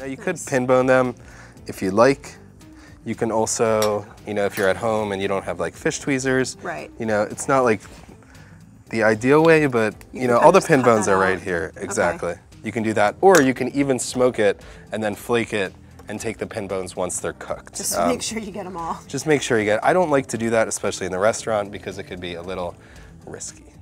Now you could pin bone them if you like. You can also, you know, if you're at home and you don't have like fish tweezers, right? You know, it's not like the ideal way, but you know, all the pin bones are right here. Exactly. Okay. You can do that, or you can even smoke it and then flake it and take the pin bones once they're cooked. Just make sure you get them all. Just make sure you get. I don't like to do that, especially in the restaurant, because it could be a little risky.